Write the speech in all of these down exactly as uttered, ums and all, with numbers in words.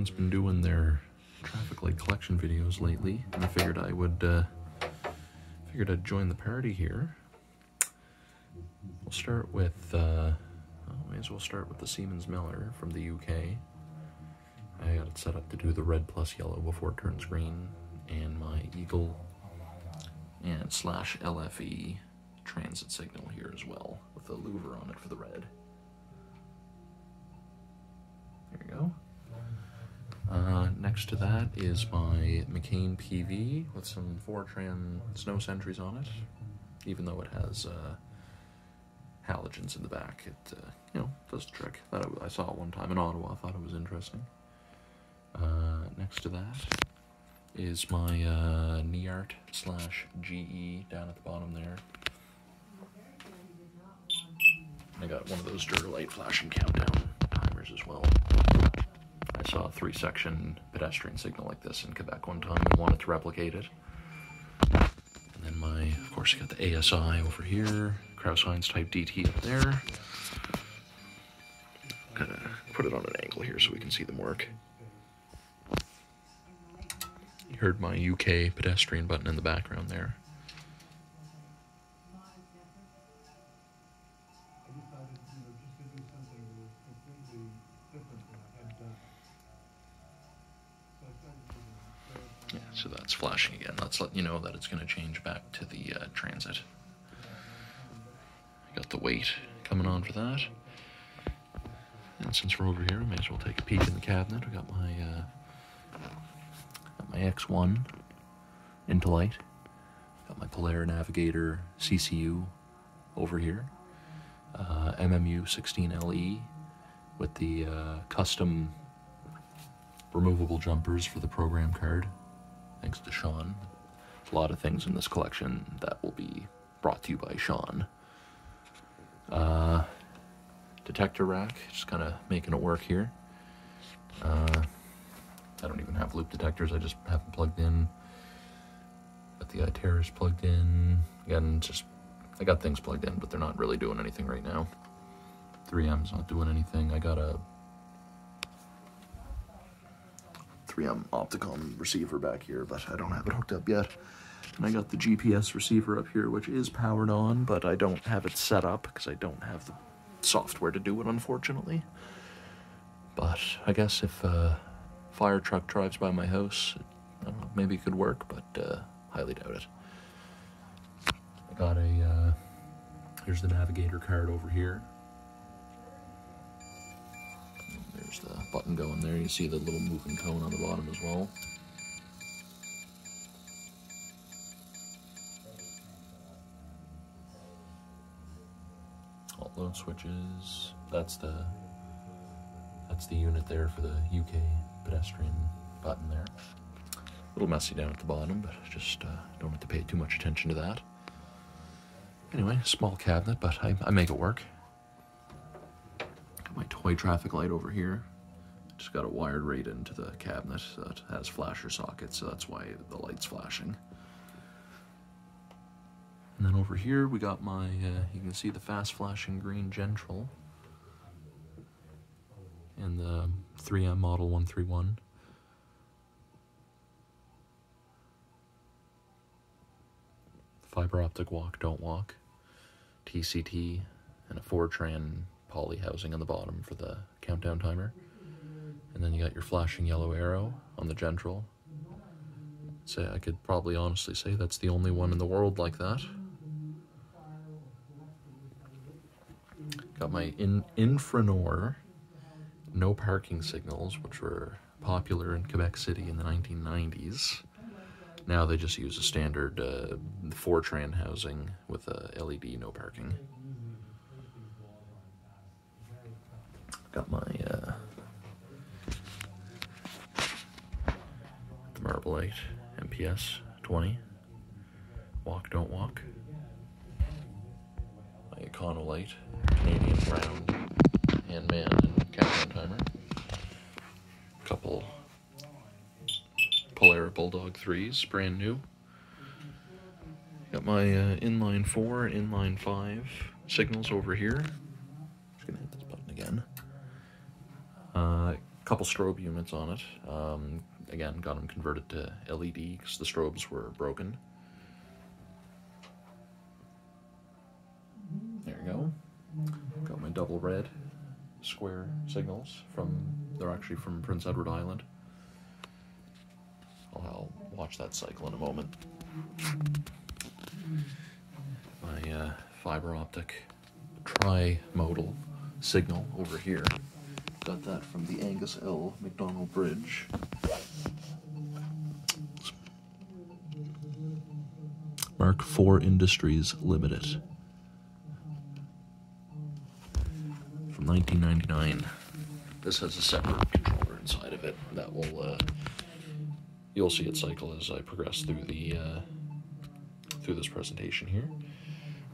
everyone's been doing their traffic light collection videos lately, and I figured I would, uh, figured I'd join the party here. We'll start with, uh, I may as well start with the Siemens Miller from the U K. I got it set up to do the red plus yellow before it turns green, and my Eagle and slash L F E transit signal here as well, with the louver on it for the red. There you go. Uh, next to that is my McCain P V with some Fortran Snow Sentries on it. Even though it has uh, halogens in the back, it uh, you know, does the trick. Thought it, I saw it one time in Ottawa. I thought it was interesting. Uh, next to that is my uh, Neart slash G E down at the bottom there. I got one of those Dirtalite flashing countdown timers as well. I saw a three-section pedestrian signal like this in Quebec one time and wanted to replicate it. And then my, of course, you got the A S I over here, Krauss-Heinz type D T up there. I'm gonna put it on an angle here so we can see them work. You heard my U K pedestrian button in the background there. Yeah, so that's flashing again. That's letting you know that it's going to change back to the uh, transit. I got the weight coming on for that. And since we're over here, I may as well take a peek in the cabinet. I got my uh, got my X one Intelight. Got my Polara Navigator C C U over here. Uh, M M U sixteen L E with the uh, custom removable jumpers for the program card. Thanks to Sean. There's a lot of things in this collection that will be brought to you by Sean. Uh, detector rack, just kind of making it work here. Uh, I don't even have loop detectors, I just have them plugged in. Got the I TER is plugged in. Again, just, I got things plugged in, but they're not really doing anything right now. three M's not doing anything. I got a three M Opticom receiver back here, but I don't have it hooked up yet. And I got the G P S receiver up here, which is powered on, but I don't have it set up because I don't have the software to do it, unfortunately. But I guess if a fire truck drives by my house, I don't know, maybe it could work, but uh, highly doubt it. I got a, uh, here's the navigator card over here. There's the button going there. You see the little moving cone on the bottom as well. Alt load switches. That's the that's the unit there for the U K pedestrian button there. A little messy down at the bottom, but just uh, don't have to pay too much attention to that. Anyway, small cabinet, but I, I make it work. My toy traffic light over here. Just got it wired right into the cabinet that has flasher sockets, so that's why the light's flashing. And then over here we got my, uh, you can see the fast flashing green Gentrol. And the three M model one three one. Fiber optic walk, don't walk. T C T and a Fortran poly housing on the bottom for the countdown timer. And then you got your flashing yellow arrow on the Gentrol. So I could probably honestly say that's the only one in the world like that. Got my in Infranor no parking signals, which were popular in Quebec City in the nineteen nineties. Now they just use a standard uh, Fortran housing with a L E D no parking. Got my uh, the Marble Lite M P S twenty. Walk, don't walk. My Econolite, Canadian round, and man, and countdown timer. Couple Polara Bulldog threes, brand new. Got my uh, inline four, inline five signals over here. Just gonna hit this button again. Uh, couple strobe units on it. Um, again, got them converted to L E D because the strobes were broken. There we go. Got my double red square signals from, they're actually from Prince Edward Island. I'll watch that cycle in a moment. My uh, fiber optic trimodal signal over here. Got that from the Angus L. McDonald Bridge. Mark four Industries Limited. From nineteen ninety-nine. This has a separate controller inside of it that will, uh, you'll see it cycle as I progress through the, uh, through this presentation here.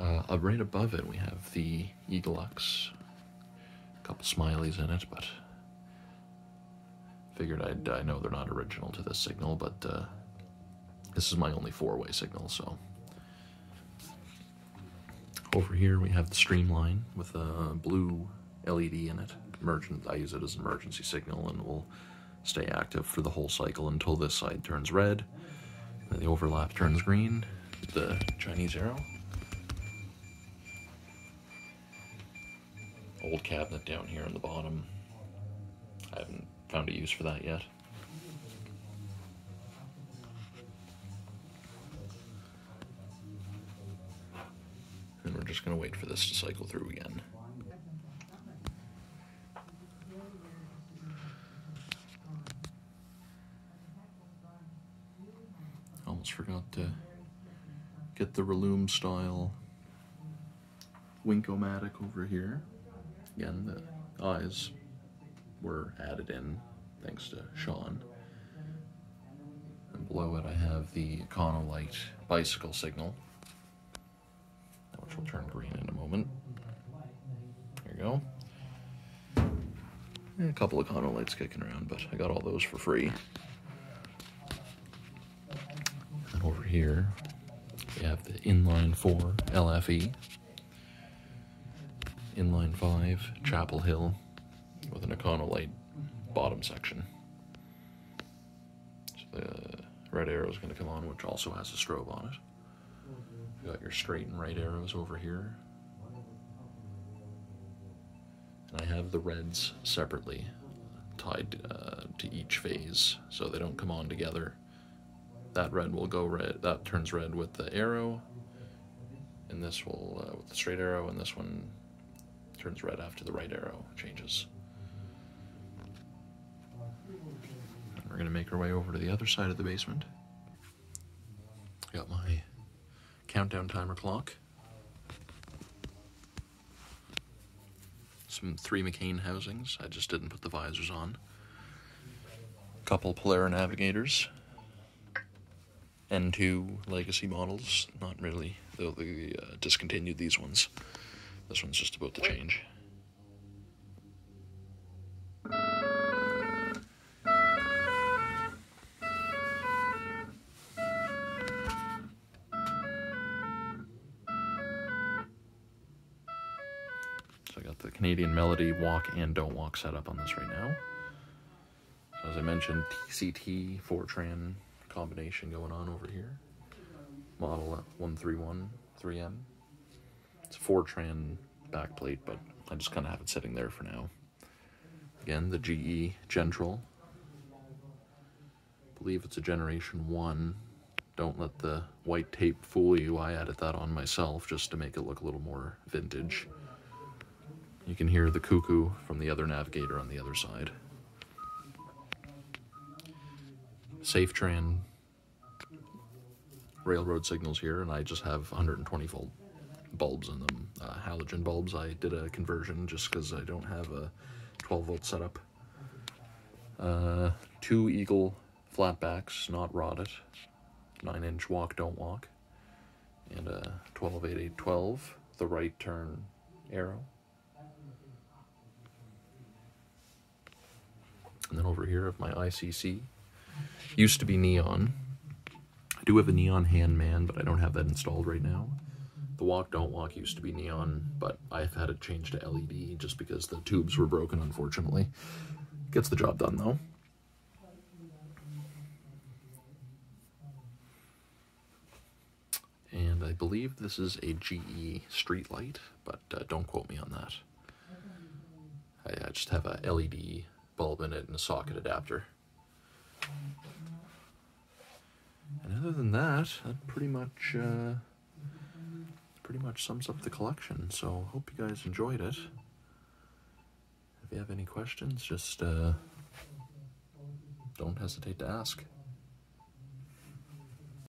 Uh, right above it we have the Eaglelux. Couple smileys in it, but figured I'd, I know they're not original to this signal, but uh, this is my only four-way signal, so. Over here we have the streamline with a blue L E D in it. Emergent, I use it as an emergency signal and will stay active for the whole cycle until this side turns red, and the overlap turns green, the Chinese arrow. Old cabinet down here on the bottom. I haven't found a use for that yet. And we're just going to wait for this to cycle through again. Almost forgot to get the Relume style Wink-O-Matic over here. Again, the eyes were added in, thanks to Sean. And below it I have the Econolite bicycle signal, which will turn green in a moment. There you go. And a couple of Econolites kicking around, but I got all those for free. And over here, we have the Inline four L F E. Inline five, Chapel Hill, with an Econolite bottom section. So the red arrow is going to come on, which also has a strobe on it. You got your straight and right arrows over here. And I have the reds separately tied uh, to each phase, so they don't come on together. That red will go red, that turns red with the arrow, and this will, uh, with the straight arrow, and this one turns red after the right arrow changes. And we're going to make our way over to the other side of the basement. I got my countdown timer clock. Some three McCain housings. I just didn't put the visors on. A couple Polara Navigators. N two legacy models. Not really, though they uh, discontinued these ones. This one's just about to change. So I got the Canadian Melody walk and don't walk set up on this right now. So as I mentioned, T C T, Fortran combination going on over here. Model one three one, three M. It's a Fortran backplate, but I just kind of have it sitting there for now. Again, the G E Gentrol. I believe it's a Generation one. Don't let the white tape fool you. I added that on myself just to make it look a little more vintage. You can hear the cuckoo from the other Navigator on the other side. SafeTran railroad signals here, and I just have one hundred twenty volt. Bulbs in them, uh, halogen bulbs. I did a conversion just because I don't have a twelve volt setup. Uh, two Eagle flatbacks, not rotted, nine inch walk, don't walk, and a twelve eight eight twelve, the right turn arrow. And then over here of my I C C, used to be neon. I do have a neon handman, but I don't have that installed right now. The walk, don't walk used to be neon, but I've had it changed to L E D just because the tubes were broken, unfortunately. Gets the job done, though. And I believe this is a G E street light, but uh, don't quote me on that. I, I just have a L E D bulb in it and a socket adapter. And other than that, that pretty much uh, pretty much sums up the collection. So hope you guys enjoyed it. If you have any questions, just uh, don't hesitate to ask.